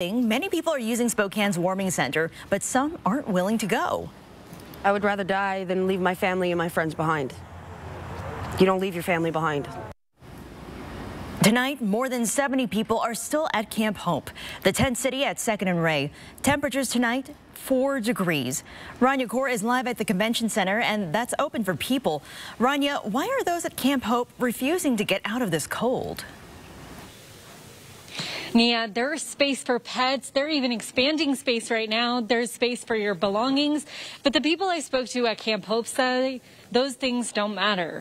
Many people are using Spokane's warming center, but some aren't willing to go. I would rather die than leave my family and my friends behind. You don't leave your family behind. Tonight, more than 70 people are still at Camp Hope, the tent city at 2nd and Ray. Temperatures tonight, 4 degrees. Rania Kaur is live at the convention center, and that's open for people. Rania, why are those at Camp Hope refusing to get out of this cold? Nia, there's space for pets. They're even expanding space right now. There's space for your belongings. But the people I spoke to at Camp Hope say those things don't matter.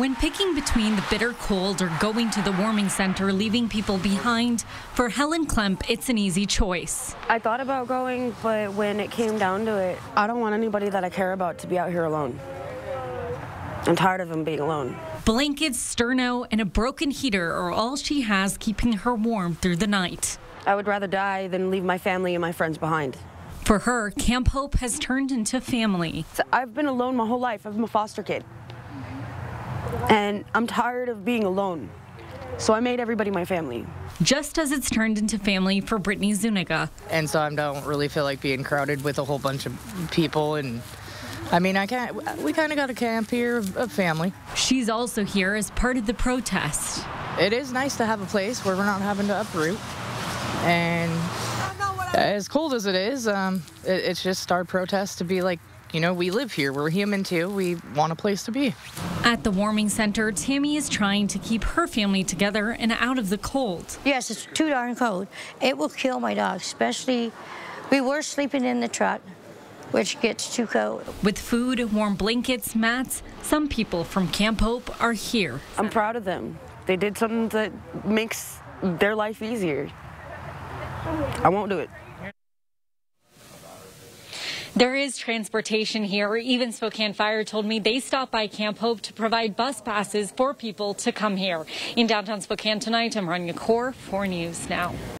When picking between the bitter cold or going to the warming center, leaving people behind, for Helen Clemp, it's an easy choice. I thought about going, but when it came down to it, I don't want anybody that I care about to be out here alone. I'm tired of them being alone. Blankets, sterno, and a broken heater are all she has keeping her warm through the night. I would rather die than leave my family and my friends behind. For her, Camp Hope has turned into family. I've been alone my whole life. I'm a foster kid. And I'm tired of being alone. So I made everybody my family. Just as it's turned into family for Brittany Zuniga. And so I don't really feel like being crowded with a whole bunch of people, and I mean, we kind of got a camp here of family. She's also here as part of the protest. It is nice to have a place where we're not having to uproot. And as cold as it is, it's just our protest to be like, you know, we live here. We're human, too. We want a place to be. At the warming center, Tammy is trying to keep her family together and out of the cold. Yes, it's too darn cold. It will kill my dog, especially we were sleeping in the truck, which gets too cold. With food, warm blankets, mats, some people from Camp Hope are here. I'm proud of them. They did something that makes their life easier. I won't do it. There is transportation here. Even Spokane Fire told me they stopped by Camp Hope to provide bus passes for people to come here. In downtown Spokane tonight, I'm Rania Kaur, 4 News Now.